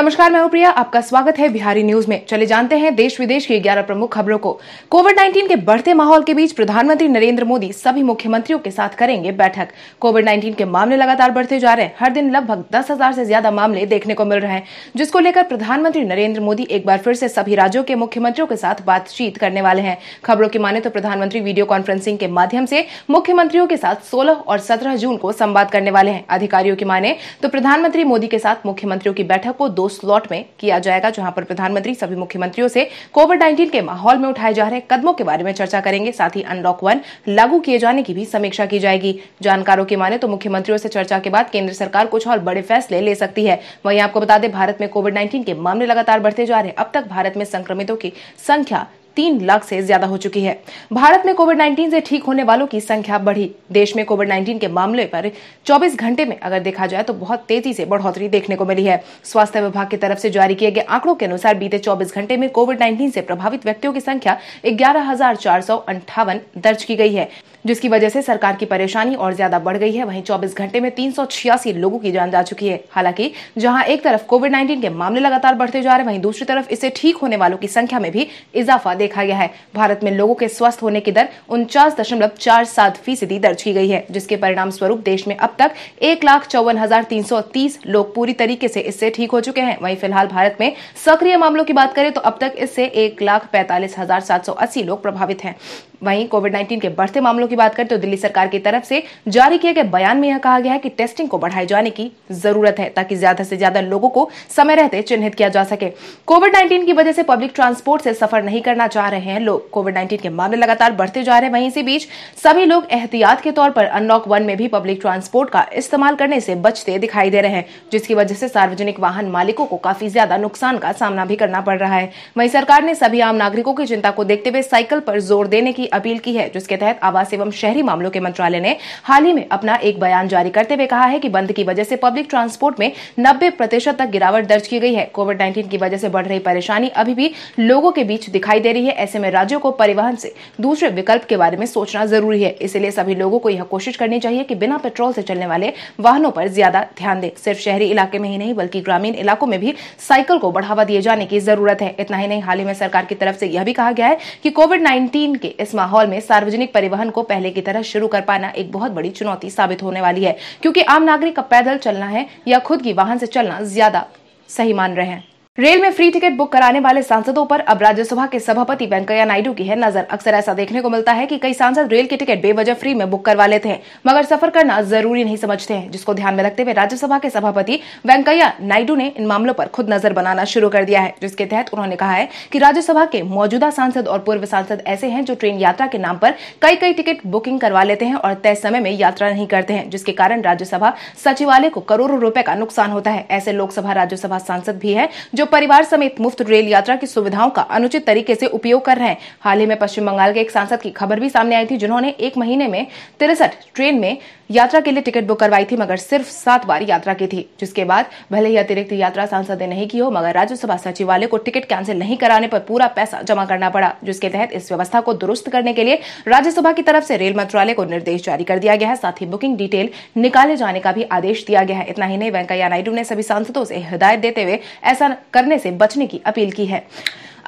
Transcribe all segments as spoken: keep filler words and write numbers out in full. नमस्कार, मैं हूं प्रिया। आपका स्वागत है बिहारी न्यूज में। चले जानते हैं देश विदेश की ग्यारह प्रमुख खबरों को। कोविड उन्नीस के बढ़ते माहौल के बीच प्रधानमंत्री नरेंद्र मोदी सभी मुख्यमंत्रियों के साथ करेंगे बैठक। कोविड उन्नीस के मामले लगातार बढ़ते जा रहे हैं। हर दिन लगभग दस हजार से ज्यादा मामले देखने को मिल रहे हैं, जिसको लेकर प्रधानमंत्री नरेंद्र मोदी एक बार फिर से सभी राज्यों के मुख्यमंत्रियों के साथ बातचीत करने वाले हैं। खबरों की माने तो प्रधानमंत्री वीडियो कॉन्फ्रेंसिंग के माध्यम से मुख्यमंत्रियों के साथ सोलह और सत्रह जून को संवाद करने वाले हैं। अधिकारियों की माने तो प्रधानमंत्री मोदी के साथ मुख्यमंत्रियों की बैठक को दो स्लॉट में किया जाएगा, जहां पर प्रधानमंत्री सभी मुख्यमंत्रियों से कोविड उन्नीस के माहौल में उठाए जा रहे कदमों के बारे में चर्चा करेंगे। साथ ही अनलॉक वन लागू किए जाने की भी समीक्षा की जाएगी। जानकारों की माने तो मुख्यमंत्रियों से चर्चा के बाद केंद्र सरकार कुछ और बड़े फैसले ले सकती है। वहीं आपको बता दें, भारत में कोविड उन्नीस के मामले लगातार बढ़ते जा रहे हैं। अब तक भारत में संक्रमितों की संख्या तीन लाख से ज्यादा हो चुकी है। भारत में कोविड उन्नीस से ठीक होने वालों की संख्या बढ़ी। देश में कोविड उन्नीस के मामले पर चौबीस घंटे में अगर देखा जाए तो बहुत तेजी से बढ़ोतरी देखने को मिली है। स्वास्थ्य विभाग की तरफ से जारी किए गए आंकड़ों के अनुसार बीते चौबीस घंटे में कोविड उन्नीस से प्रभावित व्यक्तियों की संख्या ग्यारह हजार चार सौ अंठावन दर्ज की गई है, जिसकी वजह से सरकार की परेशानी और ज्यादा बढ़ गई है। वहीं चौबीस घंटे में तीन सौ छियासी लोगों की जान जा चुकी है। हालांकि जहां एक तरफ कोविड उन्नीस के मामले लगातार बढ़ते जा रहे हैं, वहीं दूसरी तरफ इससे ठीक होने वालों की संख्या में भी इजाफा देखा गया है। भारत में लोगों के स्वस्थ होने की दर उनचास दशमलव चार सात फीसदी दर्ज की गई है, जिसके परिणाम स्वरूप देश में अब तक एक लाख चौवन हजार तीन सौ तीस लोग पूरी तरीके से इससे ठीक हो चुके हैं। वहीं फिलहाल भारत में सक्रिय मामलों की बात करें तो अब तक इससे एक लाख पैंतालीस हजार सात सौ अस्सी लोग प्रभावित हैं। वहीं कोविड उन्नीस के बढ़ते मामलों की बात करें तो दिल्ली सरकार की तरफ से जारी किए गए बयान में यह कहा गया है कि टेस्टिंग को बढ़ाए जाने की जरूरत है, ताकि ज्यादा से ज्यादा लोगों को समय रहते चिन्हित किया जा सके। कोविड उन्नीस की वजह से पब्लिक ट्रांसपोर्ट से सफर नहीं करना चाह रहे हैं लोग। कोविड उन्नीस के मामले लगातार बढ़ते जा रहे हैं। वहीं इसी बीच सभी लोग एहतियात के तौर पर अनलॉक वन में भी पब्लिक ट्रांसपोर्ट का इस्तेमाल करने से बचते दिखाई दे रहे हैं, जिसकी वजह से सार्वजनिक वाहन मालिकों को काफी ज्यादा नुकसान का सामना भी करना पड़ रहा है। वहीं सरकार ने सभी आम नागरिकों की चिंता को देखते हुए साइकिल पर जोर देने की अपील की है, जिसके तहत आवास एवं शहरी मामलों के मंत्रालय ने हाल ही में अपना एक बयान जारी करते हुए कहा है कि बंद की वजह से पब्लिक ट्रांसपोर्ट में नब्बे प्रतिशत तक गिरावट दर्ज की गई है। कोविड उन्नीस की वजह से बढ़ रही परेशानी अभी भी लोगों के बीच दिखाई दे रही है। ऐसे में राज्यों को परिवहन से दूसरे विकल्प के बारे में सोचना जरूरी है। इसलिए सभी लोगों को यह कोशिश करनी चाहिए कि बिना पेट्रोल से चलने वाले वाहनों पर ज्यादा ध्यान दें। सिर्फ शहरी इलाके में ही नहीं बल्कि ग्रामीण इलाकों में भी साइकिल को बढ़ावा दिए जाने की जरूरत है। इतना ही नहीं, हाल ही में सरकार की तरफ से यह भी कहा गया है कि कोविड उन्नीस के इस माहौल में सार्वजनिक परिवहन को पहले की तरह शुरू कर पाना एक बहुत बड़ी चुनौती साबित होने वाली है, क्योंकि आम नागरिक का पैदल चलना है या खुद की वाहन से चलना ज्यादा सही मान रहे हैं। रेल में फ्री टिकट बुक कराने वाले सांसदों पर अब राज्यसभा के सभापति वेंकैया नायडू की है नजर। अक्सर ऐसा देखने को मिलता है कि कई सांसद रेल की टिकट बेवजह फ्री में बुक करवा लेते हैं, मगर सफर करना जरूरी नहीं समझते हैं, जिसको ध्यान में रखते हुए राज्यसभा के सभापति वेंकैया नायडू ने इन मामलों पर खुद नजर बनाना शुरू कर दिया है। जिसके तहत उन्होंने कहा है कि राज्यसभा के मौजूदा सांसद और पूर्व सांसद ऐसे हैं जो ट्रेन यात्रा के नाम पर कई कई टिकट बुकिंग करवा लेते हैं और तय समय में यात्रा नहीं करते हैं, जिसके कारण राज्यसभा सचिवालय को करोड़ों रुपए का नुकसान होता है। ऐसे लोकसभा राज्यसभा सांसद भी है जो परिवार समेत मुफ्त रेल यात्रा की सुविधाओं का अनुचित तरीके से उपयोग कर रहे हैं। हाल ही में पश्चिम बंगाल के एक सांसद की खबर भी सामने आई थी, जिन्होंने एक महीने में तिरसठ ट्रेन में यात्रा के लिए टिकट बुक करवाई थी, मगर सिर्फ सात बार यात्रा की थी। जिसके बाद भले ही अतिरिक्त यात्रा सांसद ने नहीं की हो, मगर राज्यसभा सचिवालय को टिकट कैंसिल नहीं कराने पर पूरा पैसा जमा करना पड़ा। जिसके तहत इस व्यवस्था को दुरुस्त करने के लिए राज्यसभा की तरफ से रेल मंत्रालय को निर्देश जारी कर दिया गया है। साथ ही बुकिंग डिटेल निकाले जाने का भी आदेश दिया गया है। इतना ही नहीं, वेंकैया नायडू ने सभी सांसदों से हिदायत देते हुए ऐसा करने से बचने की अपील की है।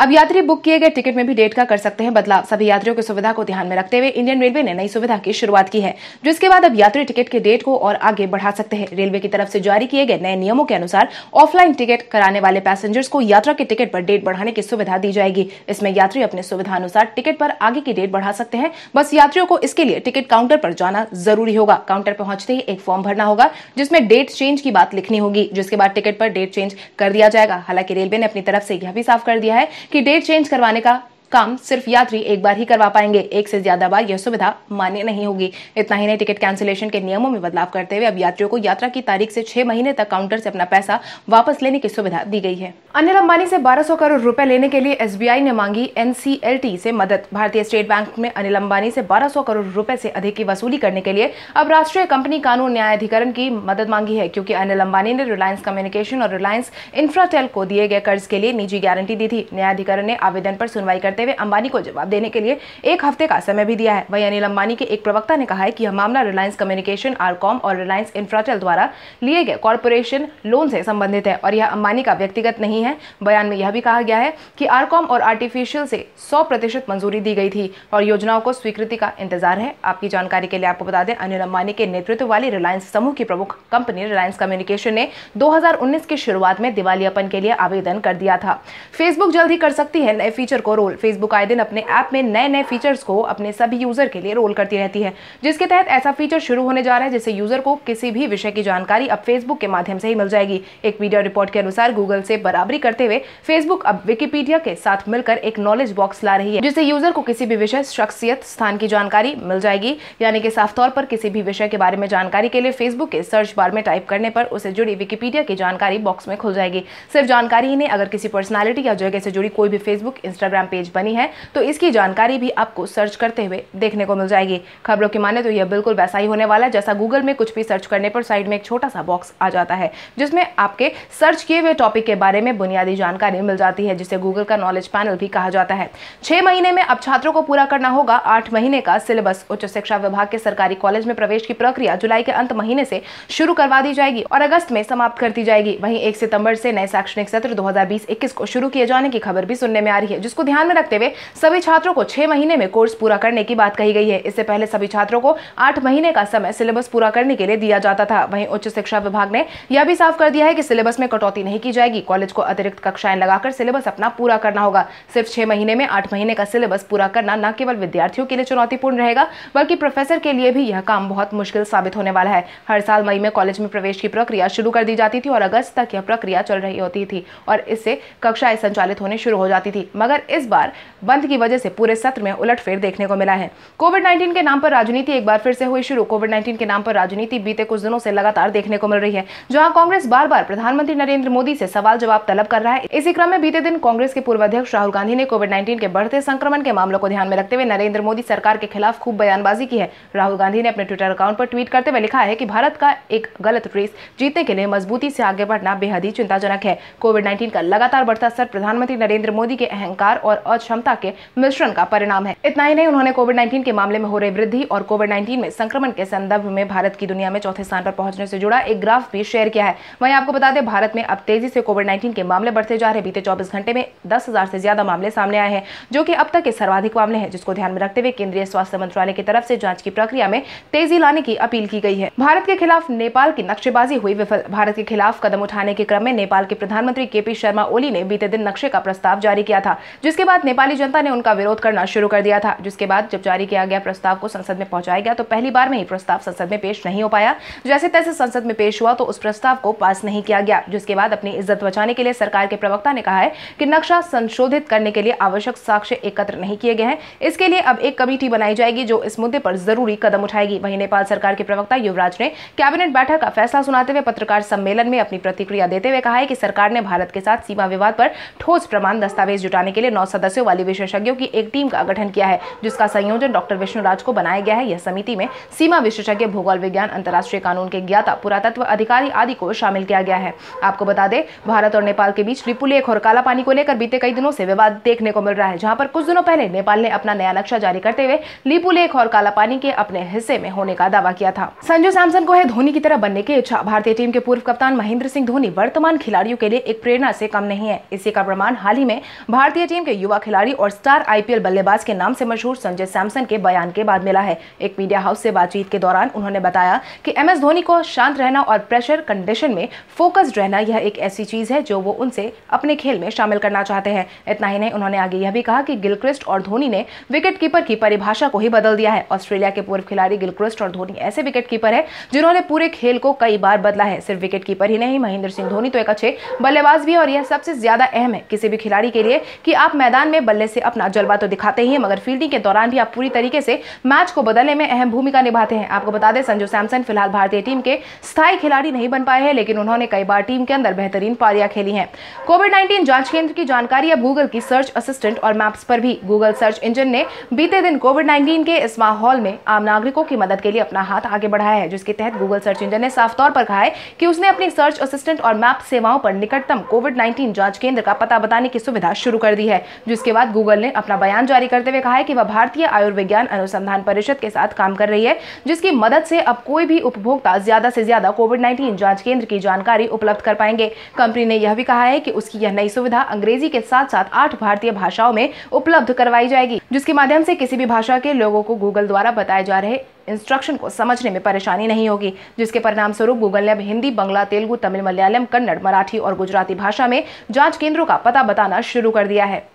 अब यात्री बुक किए गए टिकट में भी डेट का कर सकते हैं बदलाव। सभी यात्रियों की सुविधा को ध्यान में रखते हुए इंडियन रेलवे ने नई सुविधा की शुरुआत की है, जिसके बाद अब यात्री टिकट के डेट को और आगे बढ़ा सकते हैं। रेलवे की तरफ से जारी किए गए नए नियमों के अनुसार ऑफलाइन टिकट कराने वाले पैसेंजर्स को यात्रा के टिकट पर डेट बढ़ाने की सुविधा दी जाएगी। इसमें यात्री अपने सुविधा अनुसार टिकट पर आगे की डेट बढ़ा सकते हैं। बस यात्रियों को इसके लिए टिकट काउंटर पर जाना जरूरी होगा। काउंटर पहुंचते ही एक फॉर्म भरना होगा, जिसमें डेट चेंज की बात लिखनी होगी, जिसके बाद टिकट पर डेट चेंज कर दिया जाएगा। हालांकि रेलवे ने अपनी तरफ से यह भी साफ कर दिया है कि डेट चेंज करवाने का काम सिर्फ यात्री एक बार ही करवा पाएंगे। एक से ज्यादा बार यह सुविधा मान्य नहीं होगी। इतना ही नहीं, टिकट कैंसिलेशन के नियमों में बदलाव करते हुए अब यात्रियों को यात्रा की तारीख से छह महीने तक काउंटर से अपना पैसा वापस लेने की सुविधा दी गई है। अनिल अंबानी से बारह सौ करोड़ रुपए लेने के लिए एस बी आई ने मांगी एन सी एल टी से मदद। भारतीय स्टेट बैंक में अनिल अंबानी से बारह सौ करोड़ रुपए से अधिक की वसूली करने के लिए अब राष्ट्रीय कंपनी कानून न्यायाधिकरण की मदद मांगी है, क्योंकि अनिल अंबानी ने रिलायंस कम्युनिकेशन और रिलायंस इंफ्राटेल को दिए गए कर्ज के लिए निजी गारंटी दी थी। न्यायाधिकरण ने आवेदन पर सुनवाई करते करते हुए अंबानी को जवाब देने के लिए एक हफ्ते का समय भी दिया है। वहीं अनिल अंबानी के एक प्रवक्ता ने कहा है कि यह मामला रिलायंस कम्युनिकेशन, आरकॉम और रिलायंस इंफ्राटेल द्वारा लिए गए कॉरपोरेशन लोन से संबंधित है और यह अंबानी का व्यक्तिगत नहीं है। बयान में यह भी कहा गया है कि आरकॉम और आर्टिफिशियल से सौ प्रतिशत मंजूरी दी गई थी और योजनाओं को स्वीकृति का इंतजार है। आपकी जानकारी के लिए आपको बता दें, अनिल अंबानी के नेतृत्व वाली रिलायंस समूह की प्रमुख कंपनी रिलायंस कम्युनिकेशन ने दो हज़ार उन्नीस की शुरुआत में दिवालियापन के लिए आवेदन कर दिया था। फेसबुक जल्द ही कर सकती है नए फीचर को रोल। फेसबुक आए दिन अपने ऐप में नए नए फीचर्स को अपने सभी यूजर के लिए रोल करती रहती है, जिसके तहत ऐसा फीचर शुरू होने जा रहा है जिससे यूजर को किसी भी विषय की जानकारी अब फेसबुक के माध्यम से ही मिल जाएगी। एक मीडिया रिपोर्ट के अनुसार गूगल से बराबरी करते हुए फेसबुक अब विकिपीडिया के साथ मिलकर एक नॉलेज बॉक्स ला रही है, जिससे यूजर को किसी भी विषय, शख्सियत, स्थान की जानकारी मिल जाएगी। यानी कि साफ तौर पर किसी भी विषय के बारे में जानकारी के लिए फेसबुक के सर्च बार में टाइप करने पर उसे जुड़ी विकिपीडिया की जानकारी बॉक्स में खुल जाएगी। सिर्फ जानकारी ही नहीं, अगर किसी पर्सनालिटी या जगह से जुड़ी कोई भी फेसबुक, इंस्टाग्राम पेज बनी है तो इसकी जानकारी भी आपको सर्च करते हुए देखने को मिल जाएगी। खबरों की माने तो यह बिल्कुल वैसा ही होने वाला है जैसा गूगल में कुछ भी सर्च करने पर साइड में एक छोटा सा बॉक्स आ जाता है, जिसमें आपके सर्च किए हुए टॉपिक के बारे में बुनियादी जानकारी मिल जाती है, जिसे गूगल का नॉलेज पैनल भी कहा जाता है। छह महीने में अब छात्रों को पूरा करना होगा आठ महीने का सिलेबस। उच्च शिक्षा विभाग के सरकारी कॉलेज में प्रवेश की प्रक्रिया जुलाई के अंत महीने से शुरू करवा दी जाएगी और अगस्त में समाप्त कर दी जाएगी। वहीं एक सितंबर से नए शैक्षणिक सत्र दो हज़ार बीस इक्कीस को शुरू किए जाने की खबर भी सुनने में आ रही है, जिसको ध्यान में रखते हुए सभी छात्रों को छह महीने में कोर्स पूरा करने की बात कही गई है। इससे पहले सभी छात्रों को आठ महीने का समय सिलेबस पूरा करने के लिए दिया जाता था। वहीं उच्च शिक्षा विभाग ने यह भी साफ कर दिया है कि सिलेबस में कटौती नहीं की जाएगी। कॉलेज को अतिरिक्त कक्षाएं लगाकर सिलेबस अपना पूरा करना होगा। सिर्फ छह महीने में आठ महीने का सिलेबस पूरा करना न केवल विद्यार्थियों के लिए चुनौतीपूर्ण रहेगा, बल्कि प्रोफेसर के लिए भी यह काम बहुत मुश्किल साबित होने वाला है। हर साल मई में कॉलेज में प्रवेश की प्रक्रिया शुरू कर दी जाती थी और अगस्त तक यह प्रक्रिया चल रही होती थी और इससे कक्षाएं संचालित होने शुरू हो जाती थी, मगर इस बार बंद की वजह से पूरे सत्र में उलटफेर देखने को मिला है। कोविड उन्नीस के नाम पर राजनीति एक बार फिर से हुई शुरू। कोविड उन्नीस के नाम पर राजनीति बीते कुछ दिनों से लगातार देखने को मिल रही है, जहां कांग्रेस बार बार प्रधानमंत्री नरेंद्र मोदी से सवाल जवाब तलब कर रहा है। इसी क्रम में बीते दिन कांग्रेस के पूर्व अध्यक्ष राहुल गांधी ने कोविड उन्नीस के बढ़ते संक्रमण के मामलों को ध्यान में रखते हुए नरेंद्र मोदी सरकार के खिलाफ खूब बयानबाजी की है। राहुल गांधी ने अपने ट्विटर अकाउंट पर ट्वीट करते हुए लिखा है कि भारत का एक गलत रेस जीतने के लिए मजबूती से आगे बढ़ना बेहद ही चिंताजनक है। कोविड उन्नीस का लगातार बढ़ता असर प्रधानमंत्री नरेंद्र मोदी के अहंकार और अक्षमता के मिश्रण का परिणाम है। इतना ही नहीं, उन्होंने कोविड उन्नीस के मामले में हो रही वृद्धि और कोविड उन्नीस में संक्रमण के संदर्भ में भारत की दुनिया में चौथे स्थान पर पहुंचने से जुड़ा एक ग्राफ भी शेयर किया है। वहीं आपको बता दें, भारत में अब तेजी से कोविड उन्नीस के मामले बढ़ते जा रहे। बीते चौबीस घंटे में दस हजार से ज्यादा मामले सामने आए हैं, जो की अब तक के सर्वाधिक मामले हैं, जिसको ध्यान में रखते हुए केंद्रीय स्वास्थ्य मंत्रालय की तरफ से जांच की प्रक्रिया में तेजी लाने की अपील की गई है। भारत के खिलाफ नेपाल की नक्शेबाजी हुई विफल। भारत के खिलाफ कदम उठाने के क्रम में नेपाल के प्रधानमंत्री के पी शर्मा ओली ने बीते दिन नक्शे का प्रस्ताव जारी किया था, जिसके बाद नेपाली जनता ने उनका विरोध करना शुरू कर दिया था। जिसके बाद जब जारी किया गया प्रस्ताव को संसद में पहुंचाया गया तो पहली बार में ही प्रस्ताव संसद में पेश नहीं हो पाया। जैसे तैसे संसद में पेश हुआ तो उस प्रस्ताव को पास नहीं किया गया, जिसके बाद अपनी इज्जत बचाने के लिए सरकार के प्रवक्ता ने कहा है कि नक्शा संशोधित करने के लिए आवश्यक साक्ष्य एकत्र नहीं किए गए हैं। इसके लिए अब एक कमेटी बनाई जाएगी जो इस मुद्दे पर जरूरी कदम उठाएगी। वहीं नेपाल सरकार के प्रवक्ता युवराज ने कैबिनेट बैठक का फैसला सुनाते हुए पत्रकार सम्मेलन में अपनी प्रतिक्रिया देते हुए कहा है कि सरकार ने भारत के साथ सीमा विवाद पर ठोस प्रमाण दस्तावेज जुटाने के लिए नौ सदस्यों वाली विशेषज्ञों की एक टीम का गठन किया है, जिसका संयोजन डॉक्टर विष्णु राज को बनाया गया है। यह समिति में सीमा विशेषज्ञ, भूगोल विज्ञान, अंतर्राष्ट्रीय कानून के ज्ञाता, पुरातत्व अधिकारी आदि को शामिल किया गया है। आपको बता दें, भारत और नेपाल के बीच रिपु लेख और काला पानी को लेकर बीते कई दिनों से विवाद देखने को मिल रहा है, जहाँ पर कुछ दिनों पहले नेपाल ने अपना नया नक्शा जारी करते हुए लिपु लेख और काला पानी के अपने हिस्से में होने का दावा किया था। संजू सैमसन को है धोनी की तरह बनने की इच्छा। भारतीय टीम के पूर्व कप्तान महेंद्र सिंह धोनी वर्तमान खिलाड़ियों के लिए एक प्रेरणा से कम नहीं है। इसी का प्रमाण हाल ही में भारतीय टीम के युवा खिलाड़ी और स्टार आईपीएल बल्लेबाज के नाम से मशहूर संजय सैमसन के बयान के बाद मिला है। एक मीडिया हाउस से बातचीत के दौरान उन्होंने बताया कि एमएस धोनी को शांत रहना और प्रेशर कंडीशन में फोकस्ड रहना, यह एक ऐसी चीज है जो वो उनसे अपने खेल में शामिल करना चाहते हैं। इतना ही नहीं, उन्होंने आगे यह भी कहा कि गिलक्रिस्ट और धोनी ने विकेटकीपर की परिभाषा को ही बदल दिया है। ऑस्ट्रेलिया के पूर्व खिलाड़ी गिलक्रिस्ट और धोनी ऐसे विकेटकीपर है जिन्होंने पूरे खेल को कई बार बदला है। सिर्फ विकेटकीपर ही नहीं, महेंद्र सिंह धोनी तो एक अच्छे बल्लेबाज भी है और यह सबसे ज्यादा अहम है किसी भी खिलाड़ी के लिए कि आप मैदान में बल्ले से अपना जलवा तो दिखाते ही हैं, मगर फील्डिंग के दौरान भी आप पूरी तरीके से मैच को बदलने में अहम भूमिका निभाते हैं। आपको बता दें, संजू सैमसन फिलहाल भारतीय टीम के स्थायी खिलाड़ी नहीं बन पाए हैं, लेकिन उन्होंने कई बार टीम के अंदर बेहतरीन पारियां खेली हैं। कोविड उन्नीस जांच केंद्र की जानकारी अब गूगल की सर्च असिस्टेंट और मैप्स पर भी। गूगल सर्च इंजन ने बीते दिन कोविड उन्नीस के इस माहौल में आम नागरिकों की मदद के लिए अपना हाथ आगे बढ़ाया है, जिसके तहत गूगल सर्च इंजन ने साफ तौर पर कहा है कि उसने अपनी सर्च असिस्टेंट और मैप सेवाओं पर निकटतम कोविड उन्नीस जांच केंद्र का पता बताने की सुविधा शुरू कर दी है, जिसके उसके बाद गूगल ने अपना बयान जारी करते हुए कहा है कि वह भारतीय आयुर्विज्ञान अनुसंधान परिषद के साथ काम कर रही है, जिसकी मदद से अब कोई भी उपभोक्ता ज्यादा से ज्यादा कोविड नाइनटीन जांच केंद्र की जानकारी उपलब्ध कर पाएंगे। कंपनी ने यह भी कहा है कि उसकी यह नई सुविधा अंग्रेजी के साथ साथ आठ भारतीय भाषाओं में उपलब्ध करवाई जाएगी, जिसके माध्यम से किसी भी भाषा के लोगों को गूगल द्वारा बताए जा रहे इंस्ट्रक्शन को समझने में परेशानी नहीं होगी, जिसके परिणाम स्वरूप गूगल ने अब हिंदी, बंगला, तेलुगु, तमिल, मलयालम, कन्नड़, मराठी और गुजराती भाषा में जांच केंद्रों का पता बताना शुरू कर दिया है।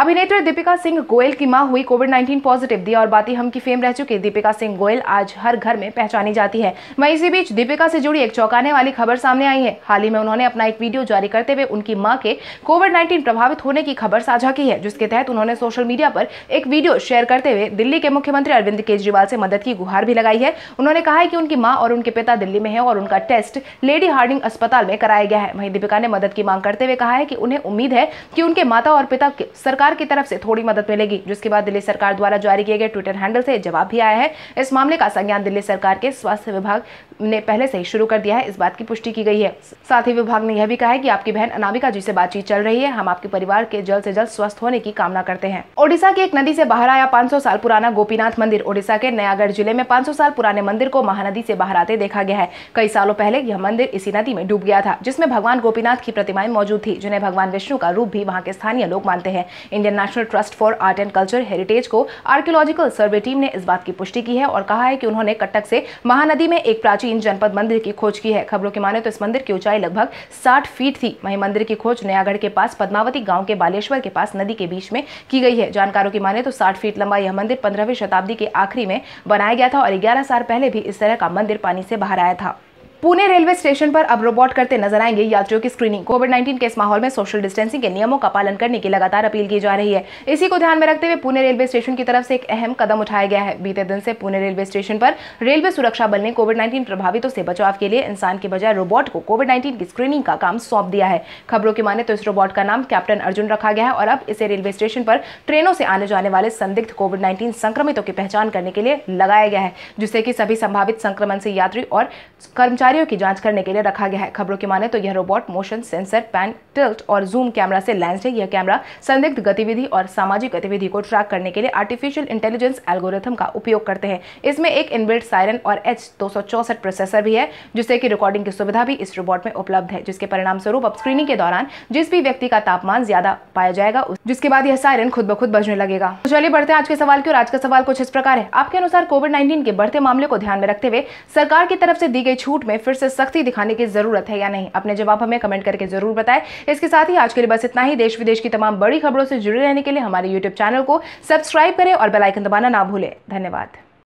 अभिनेत्री दीपिका सिंह गोयल की मां हुई कोविड नाइनटीन पॉजिटिव। दिया और बाती हम की फेम रह चुकी दीपिका सिंह गोयल आज हर घर में पहचानी जाती है। वहीं इसी बीच दीपिका से जुड़ी एक चौंकाने वाली खबर सामने आई है। हाल ही में उन्होंने अपना एक वीडियो जारी करते हुए उनकी मां के कोविड नाइनटीन प्रभावित होने की खबर साझा की है, जिसके तहत उन्होंने सोशल मीडिया पर एक वीडियो शेयर करते हुए दिल्ली के मुख्यमंत्री अरविंद केजरीवाल से मदद की गुहार भी लगाई है। उन्होंने कहा है कि उनकी माँ और उनके पिता दिल्ली में है और उनका टेस्ट लेडी हार्डिंग अस्पताल में कराया गया है। वहीं दीपिका ने मदद की मांग करते हुए कहा है कि उन्हें उम्मीद है कि उनके माता और पिता सरकार की तरफ से थोड़ी मदद मिलेगी, जिसके बाद दिल्ली सरकार द्वारा जारी किए गए ट्विटर हैंडल से जवाब भी आया है। इस मामले का संज्ञान दिल्ली सरकार के स्वास्थ्य विभाग ने पहले से ही शुरू कर दिया है, इस बात की पुष्टि की गई है। साथ ही विभाग ने यह भी कहा है कि आपकी बहन अनामिका जी से बातचीत चल रही है, हम आपके परिवार के जल्द से जल्द स्वस्थ होने की कामना करते हैं। ओडिशा की एक नदी से बाहर आया पाँच सौ साल पुराना गोपीनाथ मंदिर। ओडिशा के नयागढ़ जिले में पाँच सौ साल पुराने मंदिर को महानदी से बाहर आते देखा गया है। कई सालों पहले यह मंदिर इसी नदी में डूब गया था, जिसमें भगवान गोपीनाथ की प्रतिमाएं मौजूद थी, जिन्हें भगवान विष्णु का रूप भी वहाँ के स्थानीय लोग मानते हैं। Indian national trust for art and culture heritage को आर्कियोलॉजिकल सर्वे टीम ने इस बात की पुष्टि की है और कहा है कि उन्होंने कटक से महानदी में एक प्राचीन जनपद मंदिर की खोज की है। खबरों की माने तो इस मंदिर की ऊंचाई लगभग साठ फीट थी। वहीं मंदिर की खोज नयागढ़ के पास पद्मावती गांव के बालेश्वर के पास नदी के बीच में की गई है। जानकारों की माने तो साठ फीट लंबा यह मंदिर पंद्रहवीं शताब्दी के आखिरी में बनाया गया था और ग्यारह साल पहले भी इस तरह का मंदिर पानी से बाहर आया था। पुणे रेलवे स्टेशन पर अब रोबोट करते नजर आएंगे यात्रियों की स्क्रीनिंग। कोविड नाइनटीन के इस माहौल में सोशल डिस्टेंसिंग के नियमों का पालन करने की लगातार अपील की जा रही है। इसी को ध्यान में रखते हुए पुणे रेलवे स्टेशन की तरफ से एक अहम कदम उठाया गया है। बीते दिन से पुणे रेलवे स्टेशन पर रेलवे सुरक्षा बल ने कोविड नाइनटीन प्रभावितों से बचाव के लिए इंसान के बजाय रोबोट को कोविड नाइनटीन की स्क्रीनिंग का काम सौंप दिया है। खबरों की माने तो इस रोबोट का नाम कैप्टन अर्जुन रखा गया है और अब इसे रेलवे स्टेशन पर ट्रेनों से आने जाने वाले संदिग्ध कोविड नाइनटीन संक्रमितों की पहचान करने के लिए लगाया गया है, जिससे कि सभी संभावित संक्रमण से यात्री और कर्मचारी की जांच करने के लिए रखा गया है। खबरों की माने तो यह robot motion sensor, pan, tilt और जूम कैमरा से लैंस्ड है। यह कैमरा संदिग्ध गतिविधि और सामाजिक गतिविधि को ट्रैक करने के लिए आर्टिफिशियल इंटेलिजेंस एल्गोरिथम का उपयोग करते हैं। इसमें एक इनबिल्ट सायरन और एच दो सौ चौसठ प्रोसेसर भी है, जिससे कि रिकॉर्डिंग की सुविधा भी इस रोबोट में उपलब्ध है, जिसके परिणाम स्वरूप अब स्क्रीनिंग के दौरान जिस भी व्यक्ति का तापमान ज्यादा पाया जाएगा, जिसके बाद यह सायरन खुद ब खुद बजने लगेगा। तो चलिए बढ़ते हैं आज के सवाल की ओर। आज का सवाल कुछ इस प्रकार है। आपके अनुसार कोविड नाइन्टीन के बढ़ते मामले को ध्यान में रखते हुए सरकार की तरफ से दी गई छूट में फिर से सख्ती दिखाने की जरूरत है या नहीं? अपने जवाब हमें कमेंट करके जरूर बताएं। इसके साथ ही आज के लिए बस इतना ही। देश विदेश की तमाम बड़ी खबरों से जुड़े रहने के लिए हमारे यूट्यूब चैनल को सब्सक्राइब करें और बेल आइकन दबाना ना भूलें। धन्यवाद।